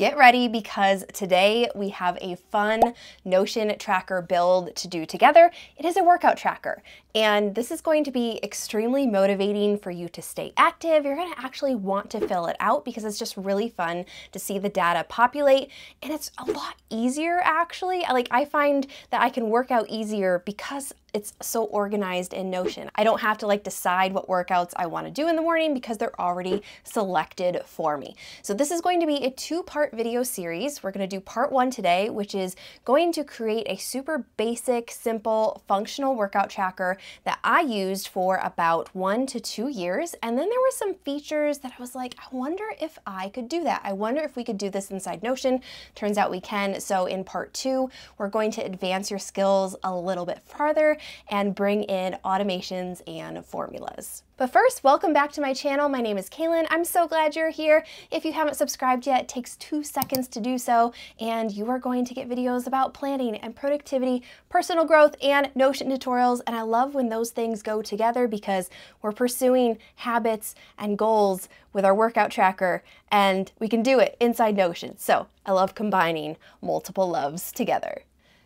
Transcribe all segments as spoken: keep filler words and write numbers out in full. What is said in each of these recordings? get ready because today we have a fun Notion tracker build to do together. It is a workout tracker, and this is going to be extremely motivating for you to stay active. You're going to actually want to fill it out because it's just really fun to see the data populate, and it's a lot easier actually. Like, I find that I can work out easier because it's so organized in Notion. I don't have to like decide what workouts I want to do in the morning because they're already selected for me. So this is going to be a two-part video series. We're going to do part one today, which is going to create a super basic, simple, functional workout tracker that I used for about one to two years. And then there were some features that I was like, I wonder if I could do that. I wonder if we could do this inside Notion. Turns out we can. So in part two, we're going to advance your skills a little bit farther and bring in automations and formulas. But first, welcome back to my channel. My name is Kalyn. I'm so glad you're here. If you haven't subscribed yet, it takes two seconds to do so, and you are going to get videos about planning and productivity, personal growth, and Notion tutorials. And I love when those things go together because we're pursuing habits and goals with our workout tracker, and we can do it inside Notion. So I love combining multiple loves together.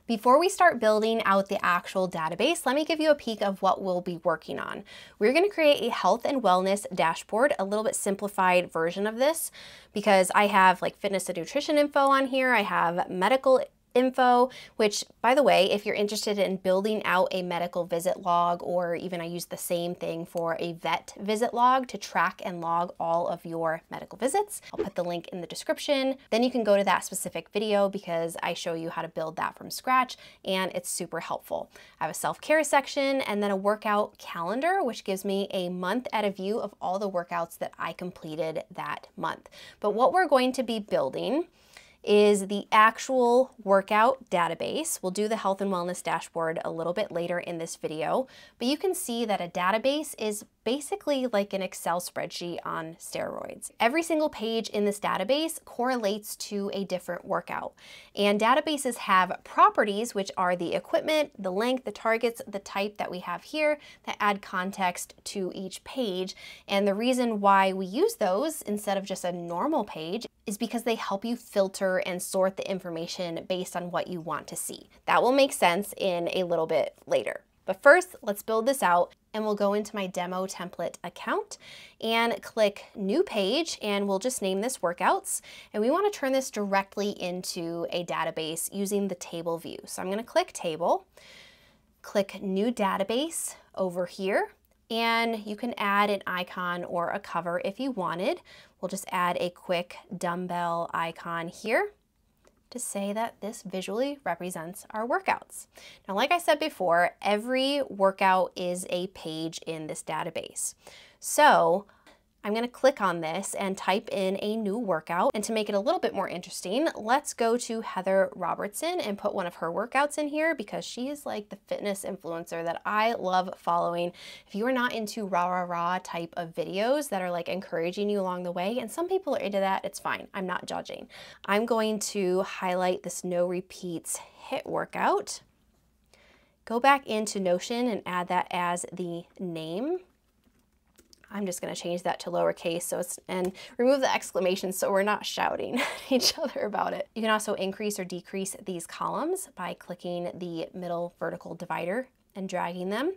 Before we start building out the actual database, let me give you a peek of what we'll be working on. We're going to create a health and wellness dashboard, a little bit simplified version of this, because I have like fitness and nutrition info on here. I have medical info, which, by the way, if you're interested in building out a medical visit log, or even I use the same thing for a vet visit log to track and log all of your medical visits. I'll put the link in the description. Then you can go to that specific video because I show you how to build that from scratch, and it's super helpful. I have a self-care section and then a workout calendar, which gives me a month at a view of all the workouts that I completed that month. But what we're going to be building is the actual workout database. We'll do the health and wellness dashboard a little bit later in this video, but you can see that a database is basically like an Excel spreadsheet on steroids. Every single page in this database correlates to a different workout. And databases have properties, which are the equipment, the length, the targets, the type that we have here, that add context to each page. And the reason why we use those instead of just a normal page is because they help you filter and sort the information based on what you want to see. That will make sense in a little bit later. But first, let's build this out, and we'll go into my demo template account and click new page, and we'll just name this workouts. And we want to turn this directly into a database using the table view. So I'm going to click table, click new database over here, and you can add an icon or a cover if you wanted. We'll just add a quick dumbbell icon here to say that this visually represents our workouts. Now, like I said before, every workout is a page in this database. So I'm going to click on this and type in a new workout. And to make it a little bit more interesting, let's go to Heather Robertson and put one of her workouts in here, because she is like the fitness influencer that I love following. If you are not into rah, rah, rah type of videos that are like encouraging you along the way, and some people are into that, it's fine. I'm not judging. I'm going to highlight this no repeats HIIT workout, go back into Notion and add that as the name. I'm just going to change that to lowercase, so it's, and remove the exclamation so we're not shouting at each other about it. You can also increase or decrease these columns by clicking the middle vertical divider and dragging them.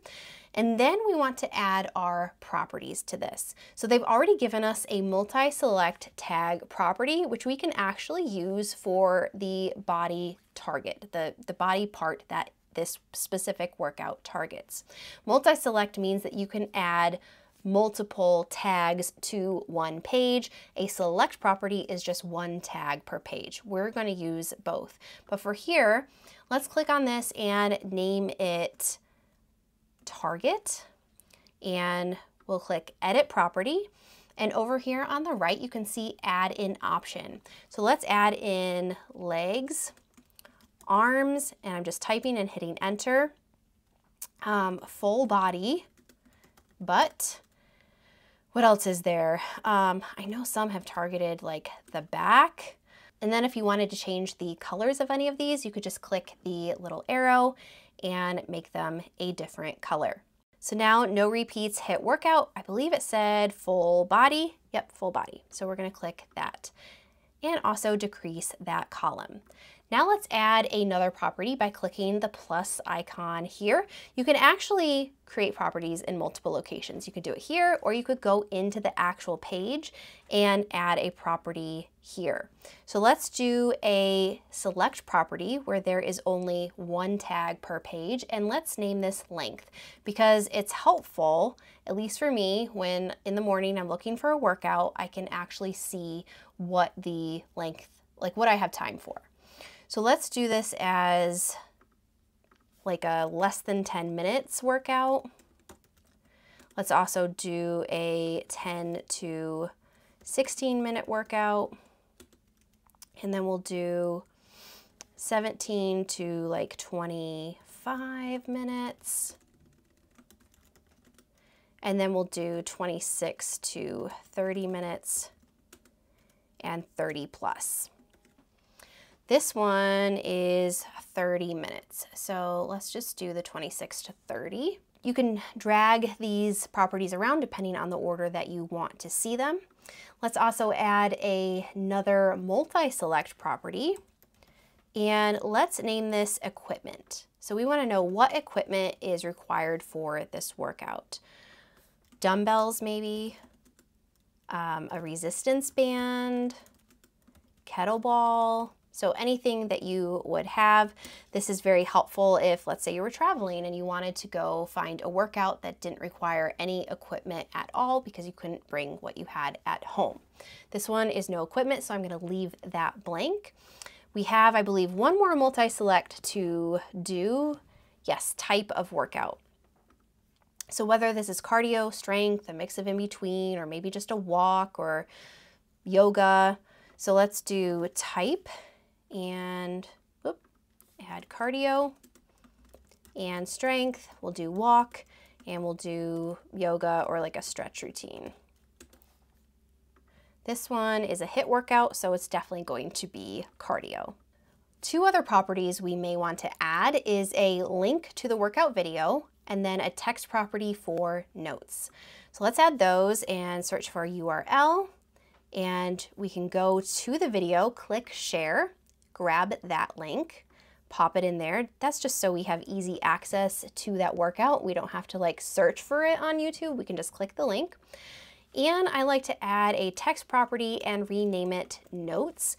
And then we want to add our properties to this. So they've already given us a multi-select tag property, which we can actually use for the body target, the, the body part that this specific workout targets. Multi-select means that you can add multiple tags to one page. A select property is just one tag per page. We're going to use both. But for here, let's click on this and name it Target, and we'll click Edit Property. And over here on the right, you can see Add in Option. So let's add in legs, arms, and I'm just typing and hitting Enter, um, full body, butt. What else is there? Um, I know some have targeted like the back. And then if you wanted to change the colors of any of these, you could just click the little arrow and make them a different color. So now no repeats HIIT workout. I believe it said full body. Yep, full body. So we're going to click that. and also decrease that column. Now let's add another property by clicking the plus icon here. You can actually create properties in multiple locations. You can do it here, or you could go into the actual page and add a property here. So let's do a select property where there is only one tag per page, and let's name this length because it's helpful, at least for me, when in the morning I'm looking for a workout, I can actually see what the length, like what I have time for. So let's do this as like a less than ten minutes workout. Let's also do a ten to sixteen minute workout. And then we'll do seventeen to like twenty-five minutes. And then we'll do twenty-six to thirty minutes and thirty plus. This one is thirty minutes, so let's just do the twenty-six to thirty. You can drag these properties around depending on the order that you want to see them. Let's also add a, another multi-select property, and let's name this equipment. So we want to know what equipment is required for this workout. Dumbbells maybe, um, a resistance band, kettlebell. So anything that you would have. This is very helpful if, let's say, you were traveling and you wanted to go find a workout that didn't require any equipment at all because you couldn't bring what you had at home. This one is no equipment, so I'm going to leave that blank. We have, I believe, one more multi-select to do. Yes, type of workout. So whether this is cardio, strength, a mix of in between, or maybe just a walk or yoga. So let's do type. And whoop, add cardio and strength. We'll do walk and we'll do yoga or like a stretch routine. This one is a HIIT workout, so it's definitely going to be cardio. Two other properties we may want to add is a link to the workout video and then a text property for notes. So let's add those and search for a U R L. And we can go to the video, click share, grab that link, pop it in there. That's just so we have easy access to that workout. We don't have to like search for it on YouTube. We can just click the link. And I like to add a text property and rename it notes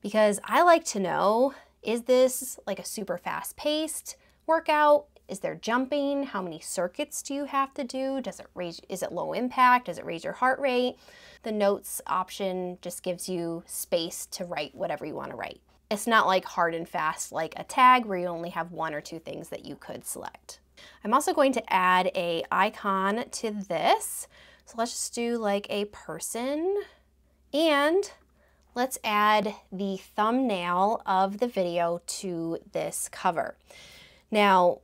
because I like to know, is this like a super fast paced workout? Is there jumping? How many circuits do you have to do? Does it raise, is it low impact? Does it raise your heart rate? The notes option just gives you space to write whatever you want to write. It's not like hard and fast like a tag where you only have one or two things that you could select. I'm also going to add an icon to this. So let's just do like a person, and let's add the thumbnail of the video to this cover. Now,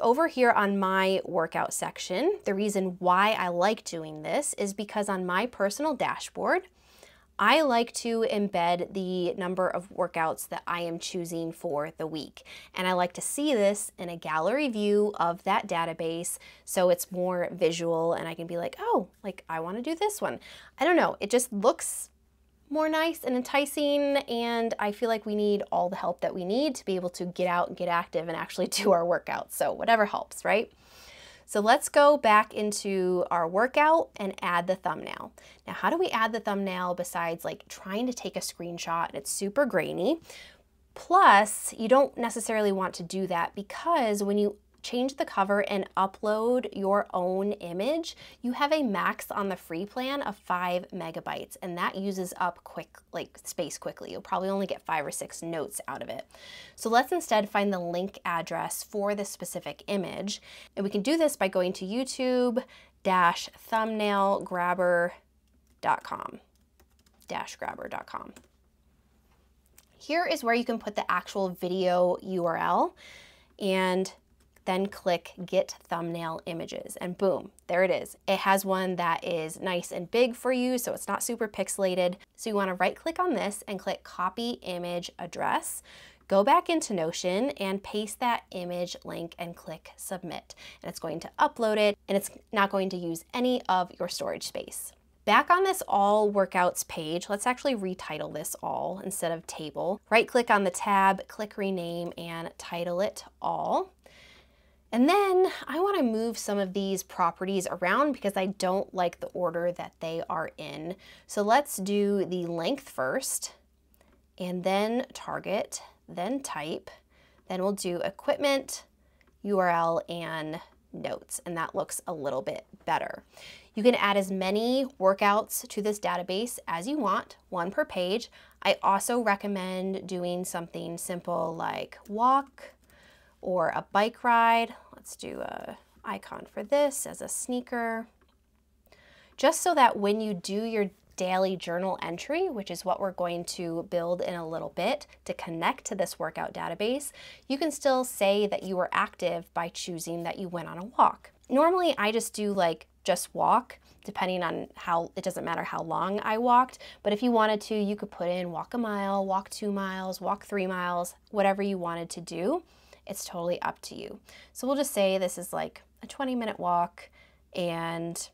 over here on my workout section, the reason why I like doing this is because on my personal dashboard, I like to embed the number of workouts that I am choosing for the week. And I like to see this in a gallery view of that database so it's more visual and I can be like, oh, like I want to do this one. I don't know, it just looks more nice and enticing, and I feel like we need all the help that we need to be able to get out and get active and actually do our workouts. So whatever helps, right? So let's go back into our workout and add the thumbnail. Now, how do we add the thumbnail besides like trying to take a screenshot and it's super grainy? Plus, you don't necessarily want to do that because when you change the cover and upload your own image, you have a max on the free plan of five megabytes, and that uses up quick, like space quickly. You'll probably only get five or six notes out of it. So let's instead find the link address for this specific image. And we can do this by going to youtube dash thumbnail grabber dot com, dash grabber dot com. Here is where you can put the actual video U R L and then click Get Thumbnail Images, and boom, there it is. It has one that is nice and big for you, so it's not super pixelated. So you wanna right click on this and click Copy Image Address. Go back into Notion and paste that image link and click Submit. And it's going to upload it, and it's not going to use any of your storage space. Back on this all workouts page, let's actually retitle this all instead of table. Right click on the tab, click rename, and title it all. And then I want to move some of these properties around because I don't like the order that they are in. So let's do the length first, and then target, then type, then we'll do equipment, U R L, and notes, and that looks a little bit better. You can add as many workouts to this database as you want, one per page. I also recommend doing something simple like walk, or a bike ride. Let's do an icon for this as a sneaker. Just so that when you do your daily journal entry, which is what we're going to build in a little bit to connect to this workout database, you can still say that you were active by choosing that you went on a walk. Normally I just do like just walk, depending on how, it doesn't matter how long I walked, but if you wanted to, you could put in walk a mile, walk two miles, walk three miles, whatever you wanted to do. It's totally up to you. So we'll just say this is like a twenty minute walk and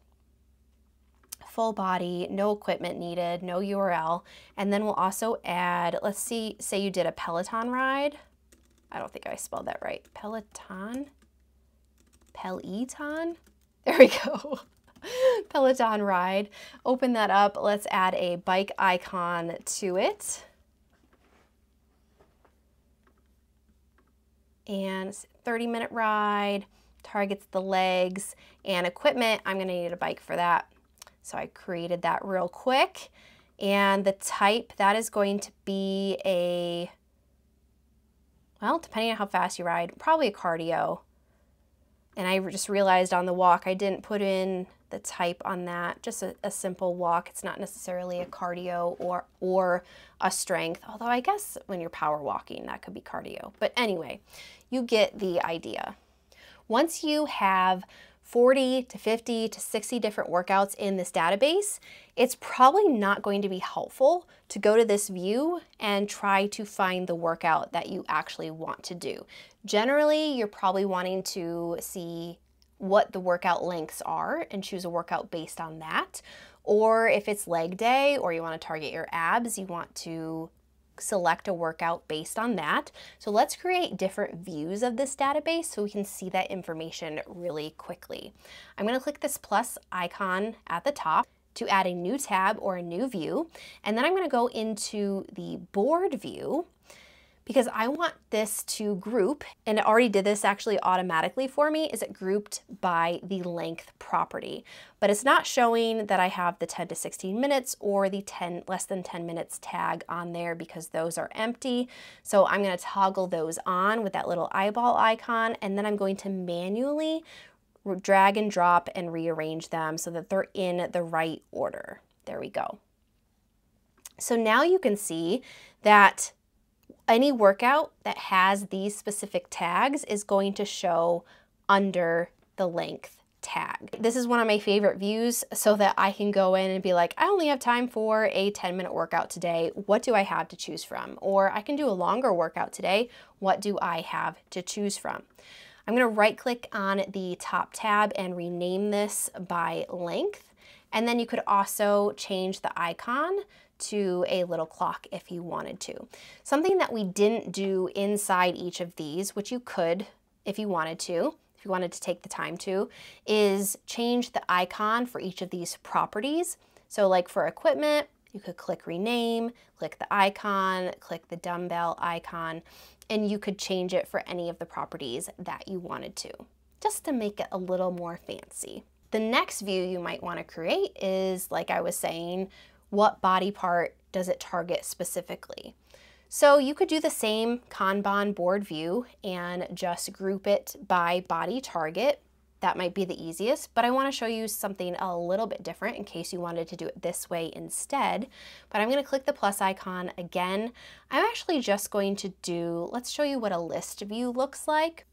full body, no equipment needed, no U R L. And then we'll also add, let's see, say you did a Peloton ride. I don't think I spelled that right. Peloton, Peloton, there we go. Peloton ride, open that up. Let's add a bike icon to it. And thirty minute ride, targets the legs, and equipment, I'm gonna need a bike for that. So I created that real quick. And the type, that is going to be a, well, depending on how fast you ride, probably a cardio. And I just realized on the walk, I didn't put in the type on that, just a, a simple walk. It's not necessarily a cardio or, or a strength, although I guess when you're power walking, that could be cardio. But anyway, you get the idea. Once you have forty to fifty to sixty different workouts in this database, it's probably not going to be helpful to go to this view and try to find the workout that you actually want to do. Generally, you're probably wanting to see what the workout lengths are and choose a workout based on that. Or if it's leg day or you want to target your abs, you want to select a workout based on that. So let's create different views of this database so we can see that information really quickly. I'm going to click this plus icon at the top to add a new tab or a new view, and then I'm going to go into the board view because I want this to group, and it already did this actually automatically for me, is it grouped by the length property. But it's not showing that I have the ten to sixteen minutes or the ten less than ten minutes tag on there because those are empty. So I'm gonna toggle those on with that little eyeball icon, and then I'm going to manually drag and drop and rearrange them so that they're in the right order. There we go. So now you can see that any workout that has these specific tags is going to show under the length tag. This is one of my favorite views so that I can go in and be like, I only have time for a ten minute workout today. What do I have to choose from? Or I can do a longer workout today. What do I have to choose from? I'm going to right click on the top tab and rename this by length. And then you could also change the icon to a little clock if you wanted to. Something that we didn't do inside each of these, which you could if you wanted to, if you wanted to take the time to, is change the icon for each of these properties. So like for equipment, you could click rename, click the icon, click the dumbbell icon, and you could change it for any of the properties that you wanted to, just to make it a little more fancy. The next view you might want to create is, like I was saying, what body part does it target specifically? So you could do the same Kanban board view and just group it by body target. That might be the easiest, but I want to show you something a little bit different in case you wanted to do it this way instead. But I'm going to click the plus icon again. I'm actually just going to do, let's show you what a list view looks like.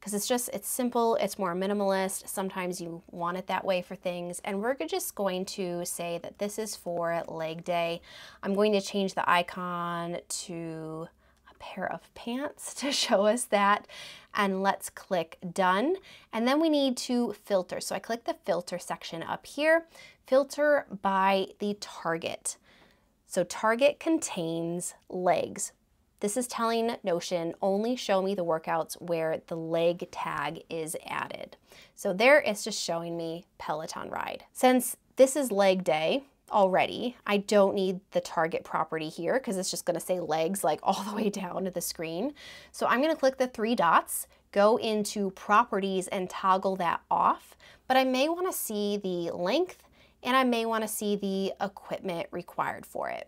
Because it's just, it's simple, it's more minimalist. Sometimes you want it that way for things. And we're just going to say that this is for leg day. I'm going to change the icon to a pair of pants to show us that, and let's click done. And then we need to filter. So I click the filter section up here, filter by the target. So target contains legs. This is telling Notion only show me the workouts where the leg tag is added. So there it's just showing me Peloton ride. Since this is leg day already, I don't need the target property here because it's just gonna say legs like all the way down to the screen. So I'm gonna click the three dots, go into properties and toggle that off, but I may wanna see the length and I may wanna see the equipment required for it.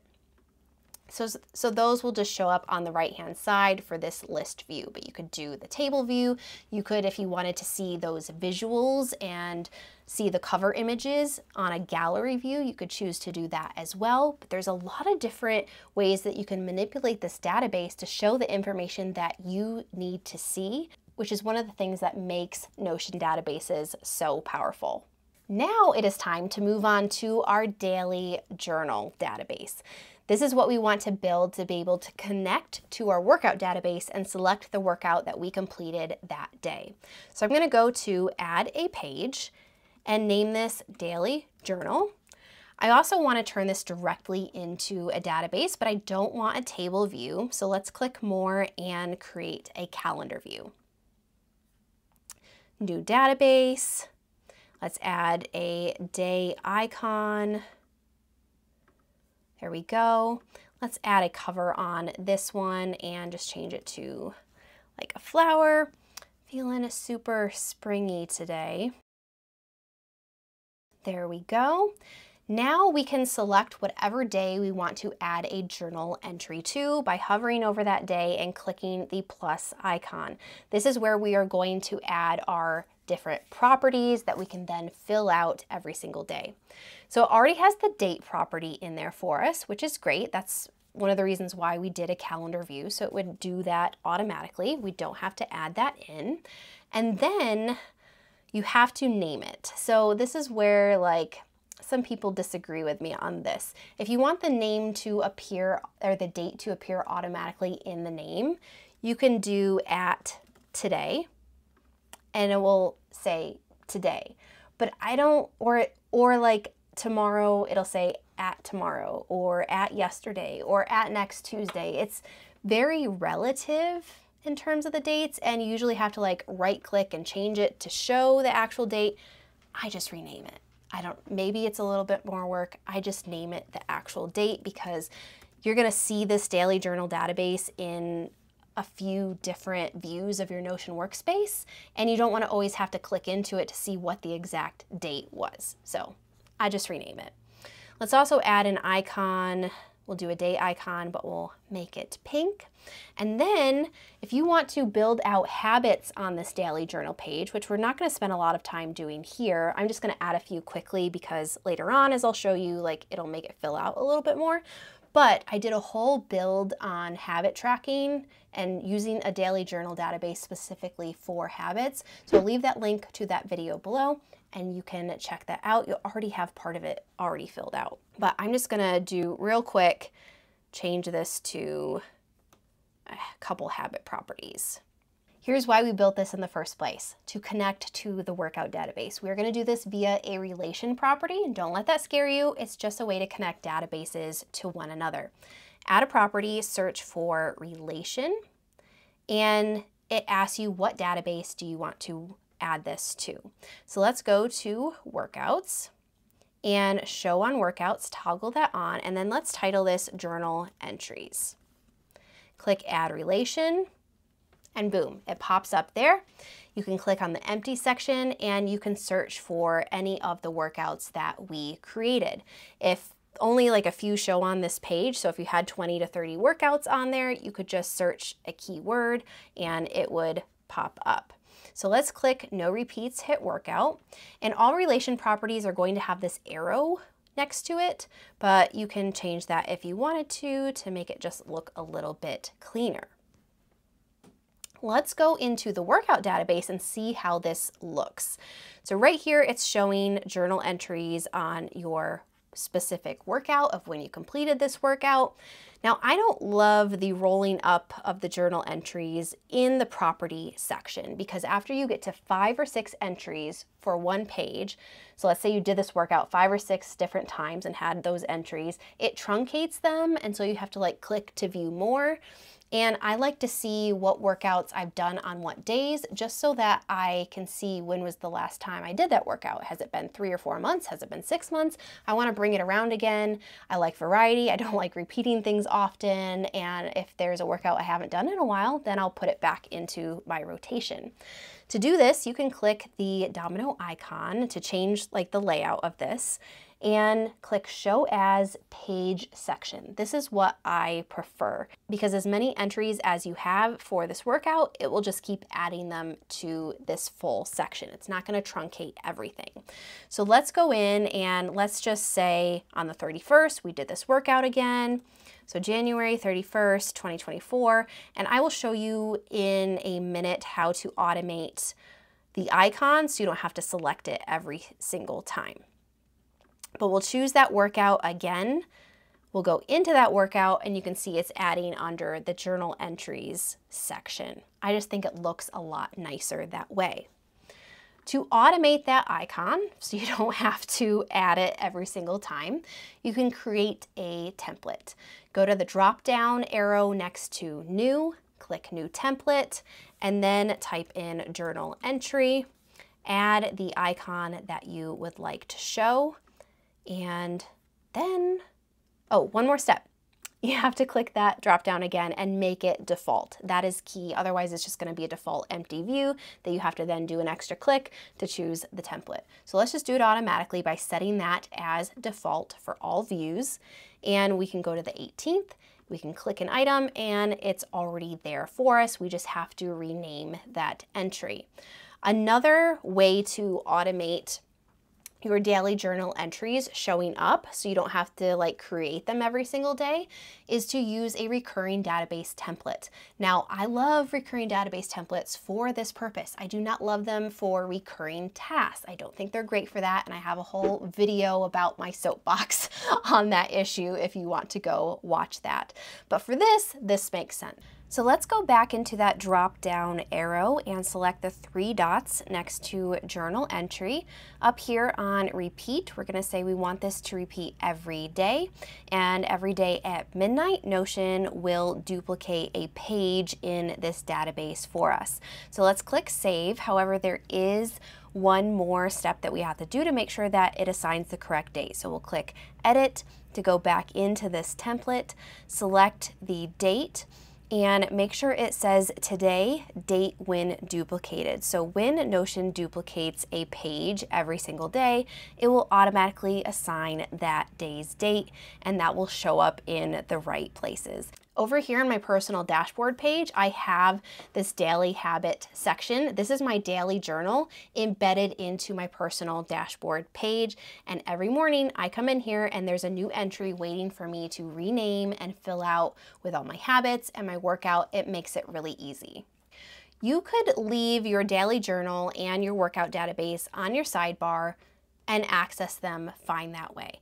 So, so those will just show up on the right-hand side for this list view, but you could do the table view. You could, if you wanted to see those visuals and see the cover images on a gallery view, you could choose to do that as well. But there's a lot of different ways that you can manipulate this database to show the information that you need to see, which is one of the things that makes Notion databases so powerful. Now it is time to move on to our daily journal database. This is what we want to build to be able to connect to our workout database and select the workout that we completed that day. So I'm going to go to add a page and name this daily journal. I also want to turn this directly into a database, but I don't want a table view. So let's click more and create a calendar view. New database. Let's add a day icon. There we go. Let's add a cover on this one and just change it to like a flower. Feeling super springy today. There we go. Now we can select whatever day we want to add a journal entry to by hovering over that day and clicking the plus icon. This is where we are going to add our different properties that we can then fill out every single day. So it already has the date property in there for us, which is great. That's one of the reasons why we did a calendar view. So it would do that automatically. We don't have to add that in. And then you have to name it. So this is where like some people disagree with me on this. If you want the name to appear or the date to appear automatically in the name, you can do at today. And it will say today, but I don't, or, or like tomorrow, it'll say at tomorrow or at yesterday or at next Tuesday. It's very relative in terms of the dates, and you usually have to like right click and change it to show the actual date. I just rename it. I don't, maybe it's a little bit more work. I just name it the actual date because you're gonna see this daily journal database in a few different views of your Notion workspace, and you don't want to always have to click into it to see what the exact date was. So I just rename it. Let's also add an icon. We'll do a day icon, but we'll make it pink. And then if you want to build out habits on this daily journal page, which we're not going to spend a lot of time doing here, I'm just going to add a few quickly because later on, as I'll show you, like it'll make it fill out a little bit more. But I did a whole build on habit tracking and using a daily journal database specifically for habits. So I'll leave that link to that video below and you can check that out. You'll already have part of it already filled out. But I'm just gonna do real quick, change this to a couple habit properties. Here's why we built this in the first place, to connect to the workout database. We're gonna do this via a relation property, and don't let that scare you. It's just a way to connect databases to one another. Add a property, search for relation, and it asks you what database do you want to add this to. So let's go to workouts and show on workouts, toggle that on, and then let's title this journal entries. Click add relation. And boom, it pops up there. You can click on the empty section and you can search for any of the workouts that we created. If only like a few show on this page, so if you had twenty to thirty workouts on there, you could just search a keyword and it would pop up. So let's click no repeats, hit workout, and all relation properties are going to have this arrow next to it, but you can change that if you wanted to to make it just look a little bit cleaner. Let's go into the workout database and see how this looks. So right here, it's showing journal entries on your specific workout, of when you completed this workout. Now, I don't love the rolling up of the journal entries in the property section, because after you get to five or six entries for one page, so let's say you did this workout five or six different times and had those entries, it truncates them, and so you have to like click to view more. And I like to see what workouts I've done on what days, just so that I can see when was the last time I did that workout. Has it been three or four months? Has it been six months? I wanna bring it around again. I like variety. I don't like repeating things often. And if there's a workout I haven't done in a while, then I'll put it back into my rotation. To do this, you can click the domino icon to change like the layout of this, and click Show as Page Section. This is what I prefer, because as many entries as you have for this workout, it will just keep adding them to this full section. It's not gonna truncate everything. So let's go in and let's just say on the thirty-first, we did this workout again. So January thirty-first, twenty twenty-four, and I will show you in a minute how to automate the icon so you don't have to select it every single time. But we'll choose that workout again. We'll go into that workout, and you can see it's adding under the journal entries section. I just think it looks a lot nicer that way. To automate that icon, so you don't have to add it every single time, you can create a template. Go to the drop-down arrow next to New, click New Template, and then type in Journal Entry. Add the icon that you would like to show. And then, oh, one more step. You have to click that drop down again and make it default. That is key. Otherwise, it's just going to be a default empty view that you have to then do an extra click to choose the template. So let's just do it automatically by setting that as default for all views. And we can go to the eighteenth. We can click an item and it's already there for us. We just have to rename that entry. Another way to automate your daily journal entries showing up, so you don't have to like create them every single day, is to use a recurring database template. Now, I love recurring database templates for this purpose. I do not love them for recurring tasks. I don't think they're great for that, and I have a whole video about my soapbox on that issue if you want to go watch that. But for this, this makes sense. So let's go back into that drop down arrow and select the three dots next to journal entry. Up here on repeat, we're gonna say we want this to repeat every day, and every day at midnight, Notion will duplicate a page in this database for us. So let's click save. However, there is one more step that we have to do to make sure that it assigns the correct date. So we'll click edit to go back into this template, select the date, and make sure it says today, date when duplicated. So when Notion duplicates a page every single day, it will automatically assign that day's date, and that will show up in the right places. Over here on my personal dashboard page, I have this daily habit section. This is my daily journal embedded into my personal dashboard page. And every morning I come in here and there's a new entry waiting for me to rename and fill out with all my habits and my workout. It makes it really easy. You could leave your daily journal and your workout database on your sidebar and access them fine that way.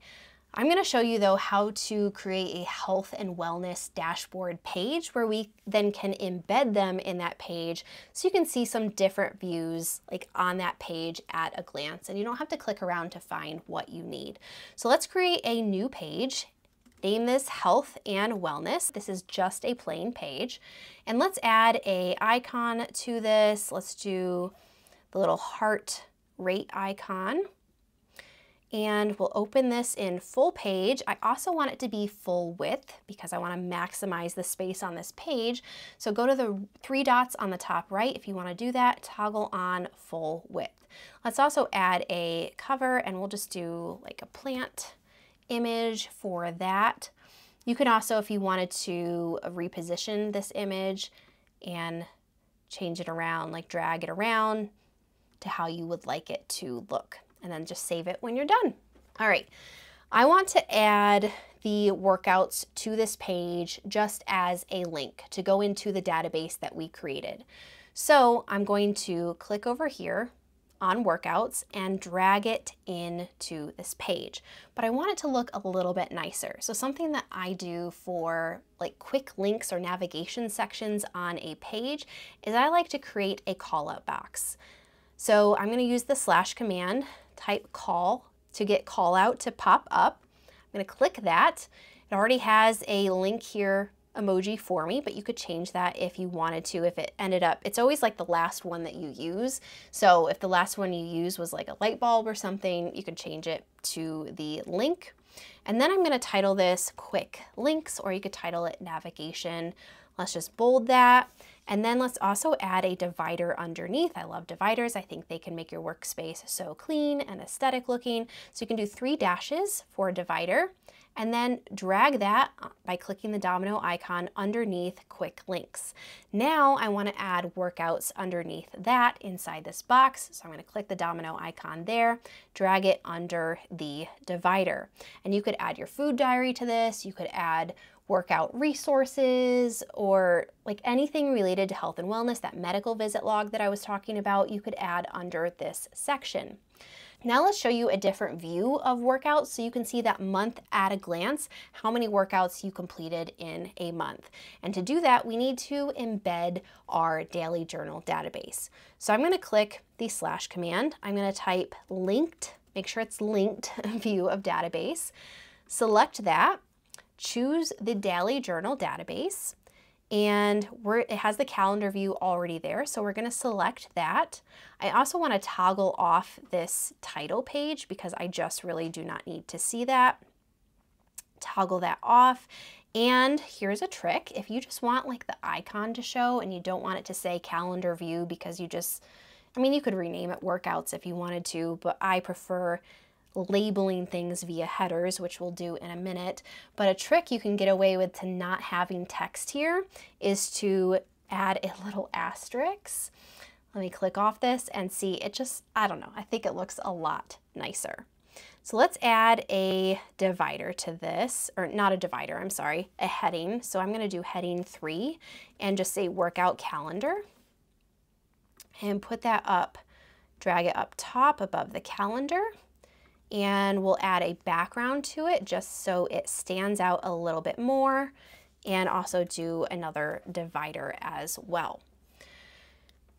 I'm gonna show you though how to create a health and wellness dashboard page where we then can embed them in that page so you can see some different views like on that page at a glance, and you don't have to click around to find what you need. So let's create a new page. Name this Health and Wellness. This is just a plain page. And let's add a icon to this. Let's do the little heart rate icon. And we'll open this in full page. I also want it to be full width because I want to maximize the space on this page. So go to the three dots on the top right if you want to do that, toggle on full width. Let's also add a cover, and we'll just do like a plant image for that. You can also, if you wanted to, reposition this image and change it around, like drag it around to how you would like it to look, and then just save it when you're done. All right, I want to add the workouts to this page just as a link to go into the database that we created. So I'm going to click over here, on workouts and drag it into this page. But I want it to look a little bit nicer. So something that I do for like quick links or navigation sections on a page is I like to create a call out box. So I'm gonna use the slash command, type call to get call out to pop up. I'm gonna click that. It already has a link here emoji for me, but you could change that if you wanted to. If it ended up, it's always like the last one that you use. So if the last one you use was like a light bulb or something, you could change it to the link. And then I'm going to title this quick links, or you could title it navigation. Let's just bold that. And then let's also add a divider underneath. I love dividers. I think they can make your workspace so clean and aesthetic looking. So you can do three dashes for a divider, and then drag that by clicking the domino icon underneath quick links. Now I want to add workouts underneath that inside this box. So I'm going to click the domino icon there, drag it under the divider. And you could add your food diary to this. You could add workout resources, or like anything related to health and wellness, that medical visit log that I was talking about, you could add under this section. Now let's show you a different view of workouts so you can see that month at a glance, how many workouts you completed in a month. And to do that, we need to embed our daily journal database. So I'm going to click the slash command. I'm going to type linked, make sure it's linked view of database, select that, choose the daily journal database, and we're, it has the calendar view already there, so we're gonna select that. I also wanna toggle off this title page because I just really do not need to see that. Toggle that off. And here's a trick. If you just want like the icon to show and you don't want it to say calendar view because you just, I mean, you could rename it workouts if you wanted to, but I prefer labeling things via headers, which we'll do in a minute. But a trick you can get away with to not having text here is to add a little asterisk. Let me click off this and see, it just, I don't know, I think it looks a lot nicer. So let's add a divider to this, or not a divider, I'm sorry, a heading. So I'm going to do heading three and just say workout calendar and put that up, drag it up top above the calendar. And we'll add a background to it just so it stands out a little bit more, and also do another divider as well.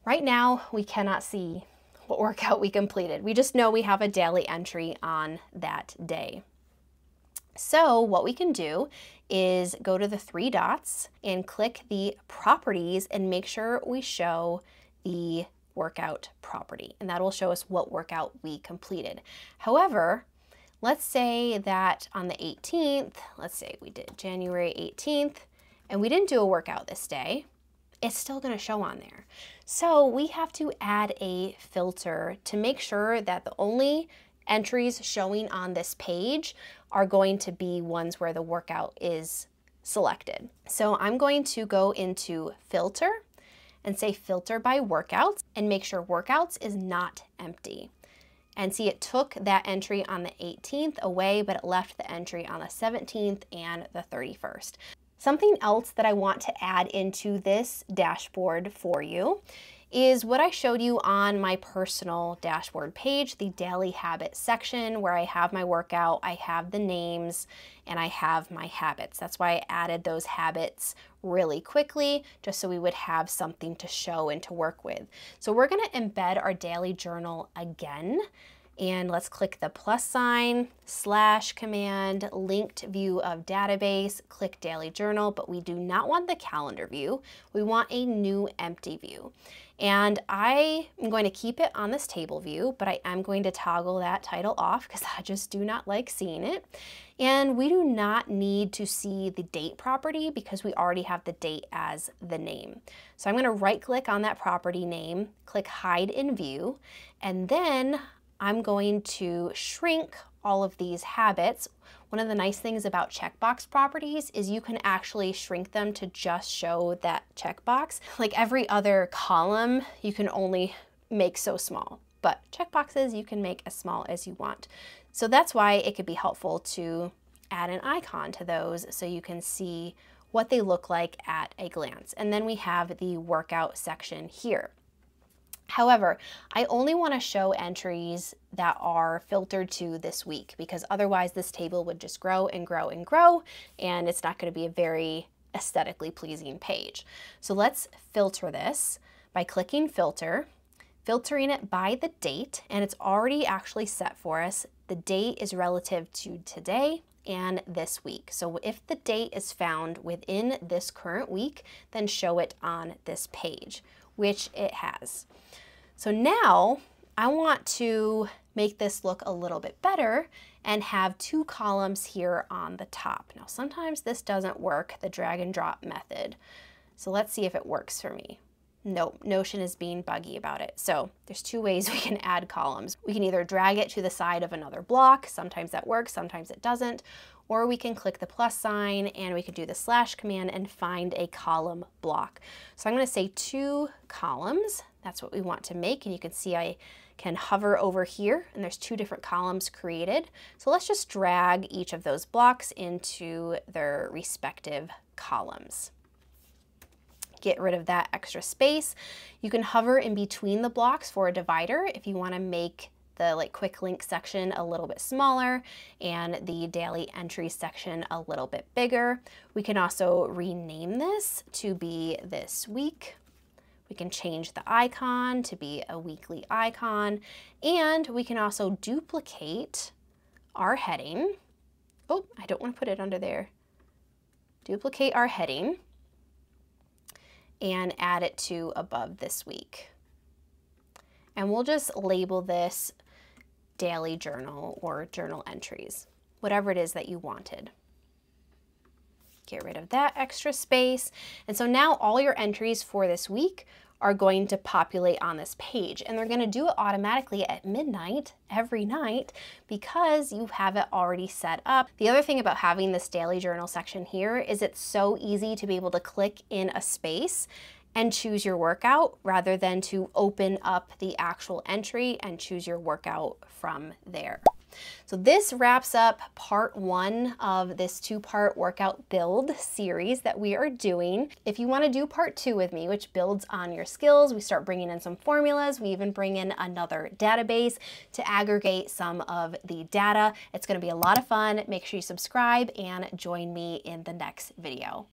Right now, we cannot see what workout we completed. We just know we have a daily entry on that day. So what we can do is go to the three dots and click the properties and make sure we show the workout property, and that will show us what workout we completed. However, let's say that on the eighteenth, let's say we did January eighteenth, and we didn't do a workout this day, it's still going to show on there. So we have to add a filter to make sure that the only entries showing on this page are going to be ones where the workout is selected. So I'm going to go into filter and say filter by workouts, and make sure workouts is not empty. And see, it took that entry on the eighteenth away, but it left the entry on the seventeenth and the thirty-first. Something else that I want to add into this dashboard for you is what I showed you on my personal dashboard page, the daily habit section, where I have my workout, I have the names, and I have my habits. That's why I added those habits really quickly, just so we would have something to show and to work with. So we're gonna embed our daily journal again, and let's click the plus sign, slash command, linked view of database, click daily journal, but we do not want the calendar view. We want a new empty view. And I am going to keep it on this table view, but I am going to toggle that title off because I just do not like seeing it. And we do not need to see the date property because we already have the date as the name. So I'm going to right click on that property name, click hide in view, and then I'm going to shrink all of these habits. One of the nice things about checkbox properties is you can actually shrink them to just show that checkbox. Like every other column, you can only make so small, but checkboxes you can make as small as you want. So that's why it could be helpful to add an icon to those so you can see what they look like at a glance. And then we have the workout section here. However, I only want to show entries that are filtered to this week, because otherwise this table would just grow and grow and grow, and it's not going to be a very aesthetically pleasing page. So let's filter this by clicking filter, filtering it by the date, and it's already actually set for us. The date is relative to today and this week. So if the date is found within this current week, then show it on this page, which it has. So now I want to make this look a little bit better and have two columns here on the top. Now, sometimes this doesn't work, the drag and drop method. So let's see if it works for me. Nope, Notion is being buggy about it. So there's two ways we can add columns. We can either drag it to the side of another block, sometimes that works, sometimes it doesn't, or we can click the plus sign and we can do the slash command and find a column block. So I'm gonna say two columns, that's what we want to make, and you can see I can hover over here and there's two different columns created. So let's just drag each of those blocks into their respective columns. Get rid of that extra space. You can hover in between the blocks for a divider if you want to make the like quick link section a little bit smaller and the daily entry section a little bit bigger. We can also rename this to be this week. We can change the icon to be a weekly icon, and we can also duplicate our heading. Oh, I don't want to put it under there. Duplicate our heading and add it to above this week. And we'll just label this daily journal or journal entries, whatever it is that you wanted. Get rid of that extra space. And so now all your entries for this week are going to populate on this page, and they're going to do it automatically at midnight every night because you have it already set up. The other thing about having this daily journal section here is it's so easy to be able to click in a space and choose your workout rather than to open up the actual entry and choose your workout from there. So this wraps up part one of this two-part workout build series that we are doing. If you want to do part two with me, which builds on your skills, we start bringing in some formulas, we even bring in another database to aggregate some of the data. It's going to be a lot of fun. Make sure you subscribe and join me in the next video.